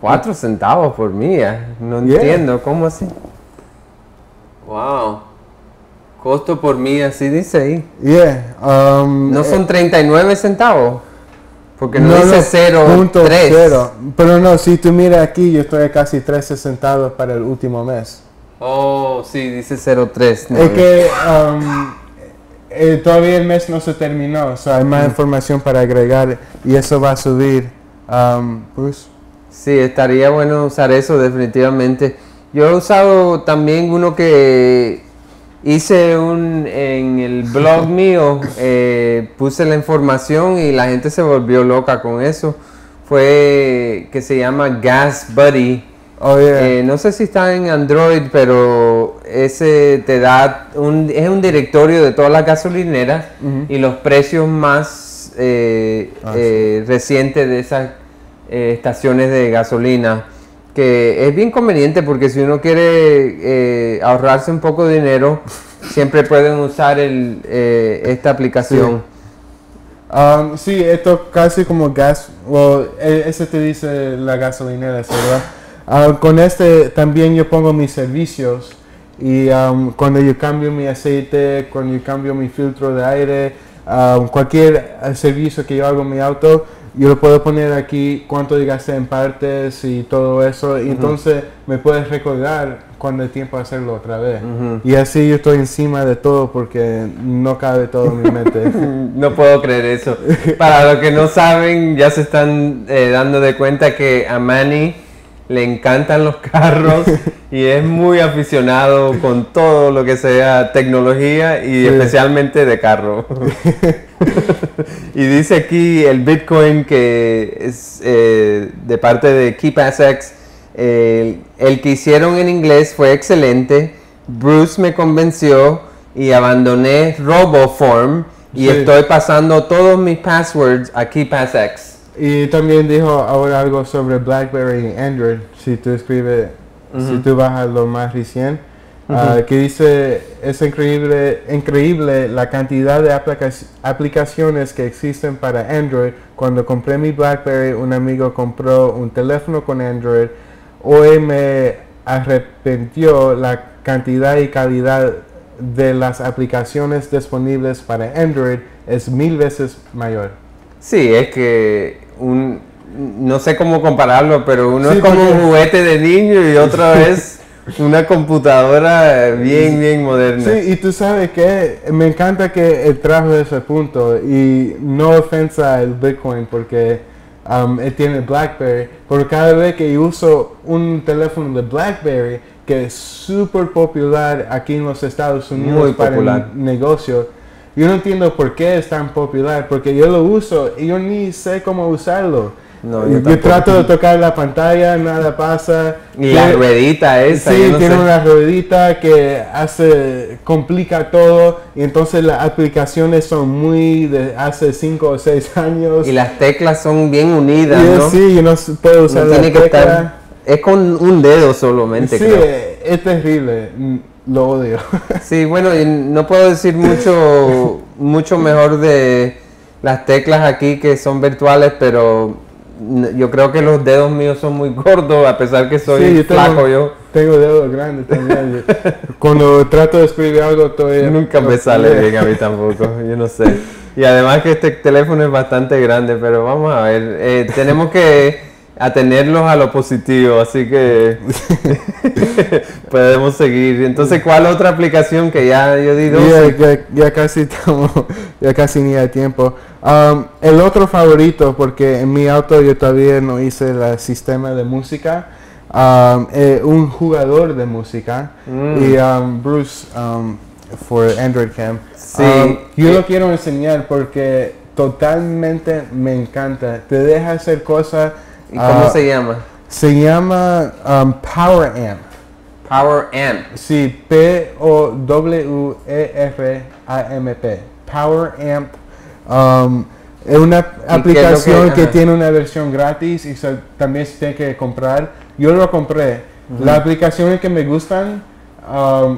4 centavos por milla. No entiendo. ¿Cómo así? Wow. Costo por mí, así dice ahí. Yeah. ¿No son 39 centavos? Porque no, no dice 0.3. Pero no, si tú miras aquí, yo estoy a casi 13 centavos para el último mes. Oh, sí, dice 0.3. No. Es que todavía el mes no se terminó. O sea, hay más información para agregar y eso va a subir. Pues. Sí, estaría bueno usar eso definitivamente. Yo he usado también uno que... hice un, en el blog mío, puse la información y la gente se volvió loca con eso. Fue que se llama Gas Buddy. Oh, yeah. No sé si está en Android, pero ese te da, es un directorio de todas las gasolineras y los precios más recientes de esas estaciones de gasolina. Que es bien conveniente porque si uno quiere ahorrarse un poco de dinero, siempre pueden usar el, esta aplicación. Sí. Sí, esto casi como gas, ese te dice la gasolinera, ¿verdad? Con este también yo pongo mis servicios y cuando yo cambio mi aceite, cuando yo cambio mi filtro de aire, cualquier servicio que yo hago en mi auto, yo lo puedo poner aquí, cuánto gasté en partes y todo eso. Y entonces me puedes recordar cuando es tiempo de hacerlo otra vez. Y así yo estoy encima de todo porque no cabe todo en mi mente. No puedo creer eso. Para los que no saben, ya se están dando de cuenta que a Manny le encantan los carros y es muy aficionado con todo lo que sea tecnología y especialmente de carro. Y dice aquí el Bitcoin que es de parte de KeepAssX. El que hicieron en inglés fue excelente. Bruce me convenció y abandoné RoboForm y estoy pasando todos mis passwords a KeepAssX. Y también dijo ahora algo sobre BlackBerry y Android, si tú escribes, si tú bajas lo más recién, que dice, es increíble la cantidad de aplicaciones que existen para Android. Cuando compré mi BlackBerry, un amigo compró un teléfono con Android, hoy me arrepintió la cantidad y calidad de las aplicaciones disponibles para Android es 1000 veces mayor. Sí, es que no sé cómo compararlo, pero uno es como un juguete de niño y otro es una computadora bien, bien moderna. Sí, y tú sabes que me encanta que él trajo ese punto y no ofensa el Bitcoin porque él tiene BlackBerry, pero cada vez que yo uso un teléfono de BlackBerry que es súper popular aquí en los Estados Unidos para negocios, yo no entiendo por qué es tan popular, porque yo lo uso y yo ni sé cómo usarlo. No, yo trato de tocar la pantalla, nada pasa. Y la ruedita esa. Sí, no tiene una ruedita que complica todo. Y entonces las aplicaciones son muy de hace 5 o 6 años. Y las teclas son bien unidas, ¿no? Sí, yo no puedo usar las teclas. Es con un dedo solamente, sí, creo. Es terrible. Lo odio. Sí, bueno, y no puedo decir mucho mejor de las teclas aquí que son virtuales, pero yo creo que los dedos míos son muy gordos, a pesar que soy flaco yo. Tengo dedos grandes también. Cuando trato de escribir algo todavía... Nunca me sale bien a mí tampoco, yo no sé. Y además que este teléfono es bastante grande, pero vamos a ver. Tenemos que... atenerlos a lo positivo, así que podemos seguir. Entonces, ¿cuál otra aplicación que ya yo di 12? Ya casi estamos, ya casi ni hay tiempo. El otro favorito, porque en mi auto yo todavía no hice el sistema de música, un jugador de música, y Bruce for Android Cam. Sí. Yo lo quiero enseñar porque totalmente me encanta. Te deja hacer cosas. ¿Y cómo se llama? Se llama Poweramp. Poweramp. Sí, P-O-W-E-R-A-M-P. Poweramp. Es una aplicación que tiene una versión gratis y también se tiene que comprar. Yo lo compré. Las aplicaciones que me gustan,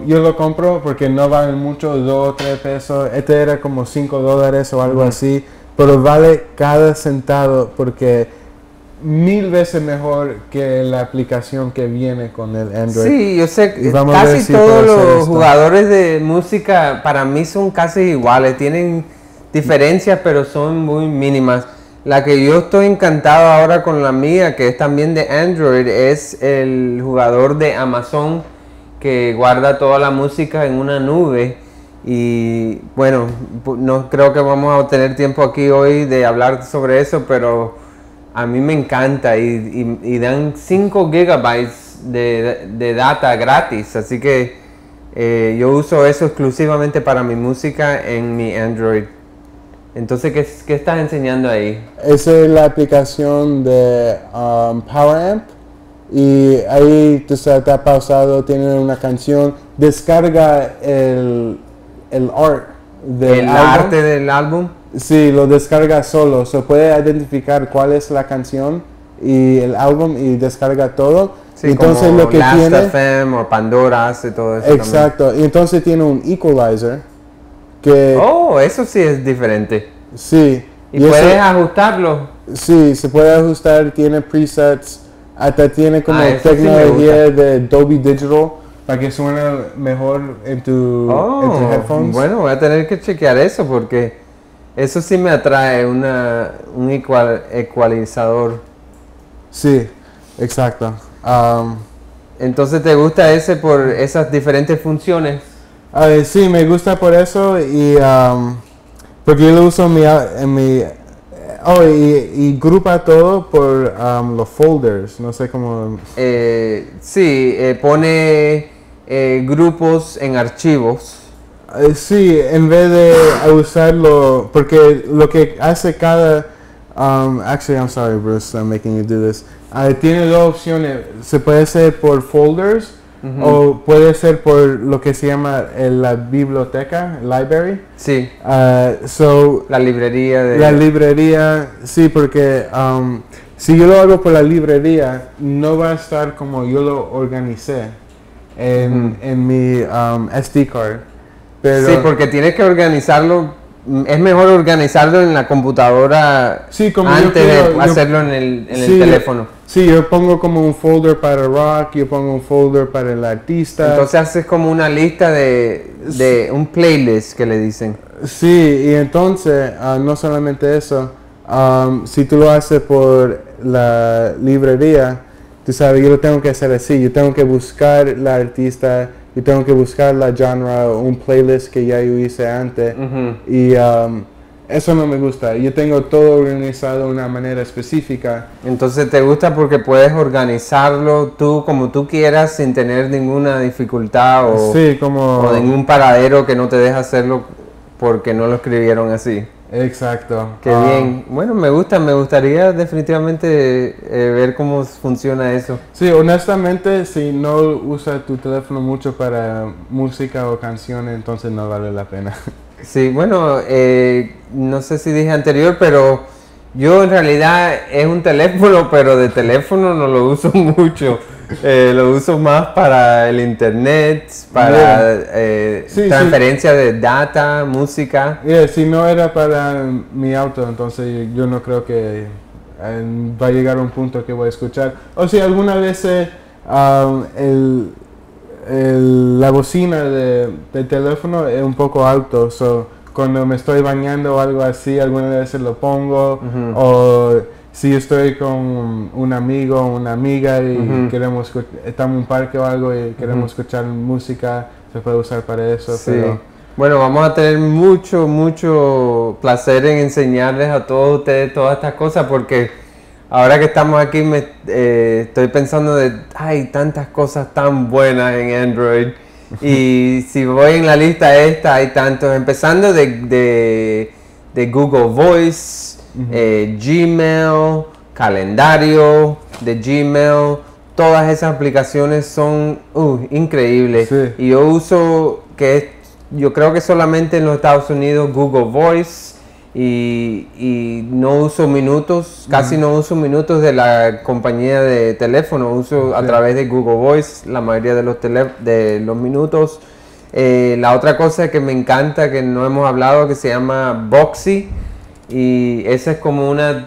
yo lo compro porque no valen mucho, 2 o 3 pesos. Este era como $5 o algo así, pero vale cada centavo porque... mil veces mejor que la aplicación que viene con el Android. Sí, yo sé, casi si todos los jugadores de música para mí son casi iguales, tienen diferencias pero son muy mínimas. La que yo estoy encantado ahora con la mía, que es también de Android, es el jugador de Amazon, que guarda toda la música en una nube. Y bueno, no creo que vamos a tener tiempo aquí hoy de hablar sobre eso, pero a mí me encanta y dan 5 gigabytes de data gratis, así que yo uso eso exclusivamente para mi música en mi Android. Entonces, ¿qué estás enseñando ahí? Esa es la aplicación de Poweramp, y ahí está pausado, tiene una canción, descarga el arte del álbum. Sí, lo descarga solo, se puede identificar cuál es la canción y el álbum y descarga todo. Sí, entonces como lo que Last tiene FM o Pandora hace todo eso. Exacto, también. Y entonces tiene un equalizer que eso sí es diferente. Sí. Y puedes ajustarlo. Sí, se puede ajustar, tiene presets, hasta tiene como tecnología de Dolby Digital para que suene mejor en tu headphones. Bueno, voy a tener que chequear eso porque eso sí me atrae, un ecualizador. Sí, exacto. Entonces, ¿te gusta ese por esas diferentes funciones? Sí, me gusta por eso y porque yo lo uso y grupa todo por los folders, no sé cómo... pone grupos en archivos. Sí, en vez de usarlo, porque lo que hace cada... actually, I'm sorry, Bruce, I'm making you do this. Tiene dos opciones, se puede hacer por folders, o puede ser por lo que se llama la biblioteca, library. Sí. La librería. La librería, sí, porque si yo lo hago por la librería, no va a estar como yo lo organicé en mi SD card. Pero, sí, porque tienes que organizarlo, es mejor organizarlo en la computadora hacerlo en el teléfono. Sí, yo pongo como un folder para rock, yo pongo un folder para el artista. Entonces haces como una lista de un playlist que le dicen. Sí, y entonces, no solamente eso, si tú lo haces por la librería, tú sabes, yo lo tengo que hacer así, yo tengo que buscar la artista, yo tengo que buscar la genre o un playlist que ya yo hice antes. Y eso no me gusta. Yo tengo todo organizado de una manera específica. Entonces te gusta porque puedes organizarlo tú como tú quieras sin tener ninguna dificultad o ningún paradero que no te deja hacerlo porque no lo escribieron así. Exacto. Qué bien. Bueno, me gustaría definitivamente ver cómo funciona eso. Sí, honestamente, si no usas tu teléfono mucho para música o canciones, entonces no vale la pena. Sí, bueno, no sé si dije anterior, pero yo en realidad es un teléfono, pero de teléfono no lo uso mucho. Lo uso más para el internet, para transferencia de data, música. Si no era para mi auto, entonces yo no creo que va a llegar a un punto que voy a escuchar. O si alguna vez la bocina del teléfono es un poco alto, so, cuando me estoy bañando o algo así, alguna vez lo pongo, o... Si estoy con un amigo o una amiga y estamos en un parque o algo y queremos escuchar música, se puede usar para eso. Sí. Pero... Bueno, vamos a tener mucho, mucho placer en enseñarles a todos ustedes todas estas cosas, porque ahora que estamos aquí estoy pensando hay tantas cosas tan buenas en Android. Y si voy en la lista esta, hay tantos, empezando de Google Voice, Gmail, calendario de Gmail, todas esas aplicaciones son increíbles. Sí. Y yo uso, yo creo que solamente en los Estados Unidos, Google Voice, y no uso minutos, casi no uso minutos de la compañía de teléfono, uso a través de Google Voice la mayoría de los minutos. La otra cosa que me encanta, que no hemos hablado, que se llama Boxy. Y esa es como una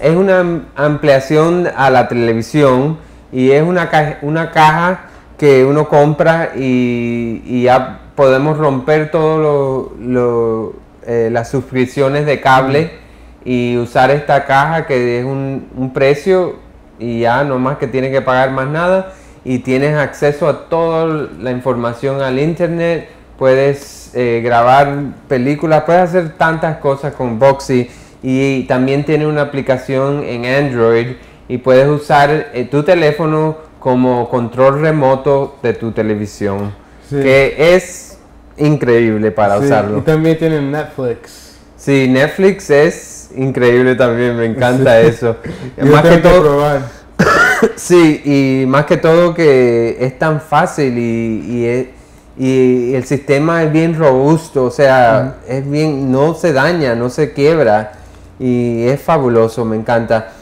es una ampliación a la televisión y es una caja que uno compra y ya podemos romper todas las suscripciones de cable y usar esta caja que es un precio y ya no más que tienes que pagar más nada y tienes acceso a toda la información al internet, puedes grabar películas, puedes hacer tantas cosas con Boxy y también tiene una aplicación en Android y puedes usar tu teléfono como control remoto de tu televisión, sí, que es increíble para usarlo. Y también tienen Netflix. Sí, Netflix es increíble también, me encanta eso. Más que todo, probar. Sí, y más que todo que es tan fácil y el sistema es bien robusto, o sea, es bien, no se daña, no se quiebra y es fabuloso, me encanta.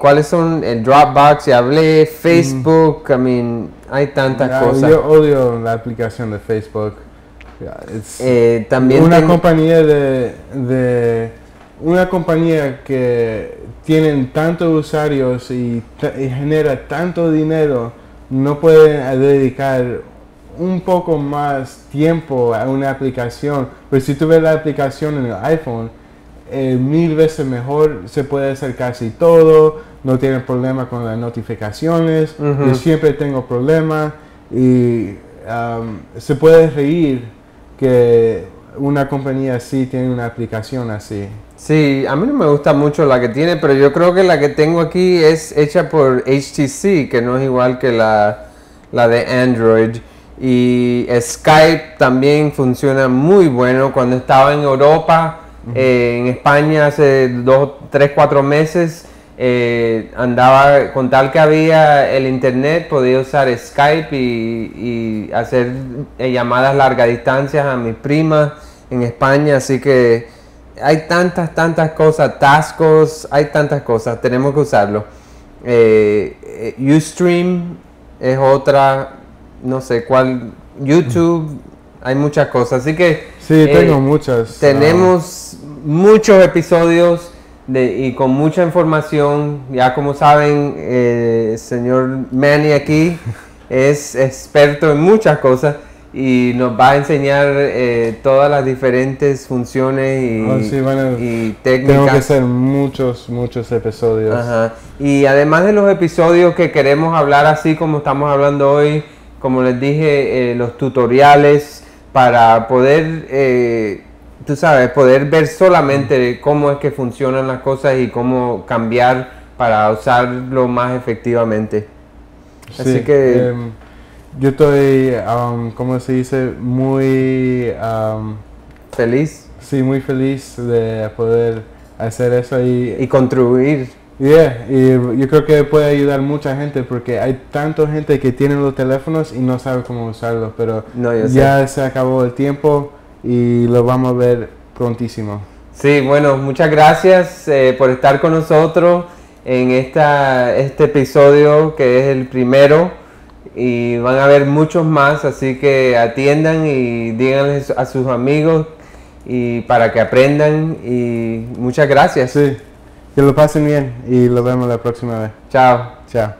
¿Cuáles son? El Dropbox, ya hablé, Facebook, I mean, hay tantas cosas. Yo odio la aplicación de Facebook. También una compañía de una compañía que tienen tantos usuarios y genera tanto dinero, no pueden dedicar un poco más tiempo a una aplicación. Pero si tú ves la aplicación en el iPhone, 1000 veces mejor, se puede hacer casi todo, no tiene problema con las notificaciones, yo siempre tengo problemas y se puede reír que una compañía así tiene una aplicación así. Sí, a mí no me gusta mucho la que tiene, pero yo creo que la que tengo aquí es hecha por HTC, que no es igual que la de Android. Y Skype también funciona muy bueno. Cuando estaba en Europa, en España hace 3, 4 meses, andaba con tal que había el internet, podía usar Skype y hacer llamadas largas distancias a mis primas en España, así que hay tantas cosas, tascos, hay tantas cosas, tenemos que usarlo. Ustream es otra, no sé cuál, YouTube, hay muchas cosas, así que sí, tengo muchas. Tenemos muchos episodios y con mucha información. Ya como saben, el señor Manny aquí es experto en muchas cosas y nos va a enseñar todas las diferentes funciones y técnicas. Tengo que hacer muchos episodios. Y además de los episodios que queremos hablar así como estamos hablando hoy, como les dije, los tutoriales para poder, tú sabes, poder ver solamente cómo es que funcionan las cosas y cómo cambiar para usarlo más efectivamente. Sí, así que yo estoy, ¿cómo se dice? Muy feliz. Sí, muy feliz de poder hacer eso y contribuir. Y yo creo que puede ayudar mucha gente porque hay tanta gente que tiene los teléfonos y no sabe cómo usarlos, pero ya se acabó el tiempo y lo vamos a ver prontísimo. Sí, bueno, muchas gracias por estar con nosotros en este episodio que es el primero y van a haber muchos más, así que atiendan y díganles a sus amigos y para que aprendan y muchas gracias. Sí. Que lo pasen bien y lo vemos la próxima vez. Chao. Chao.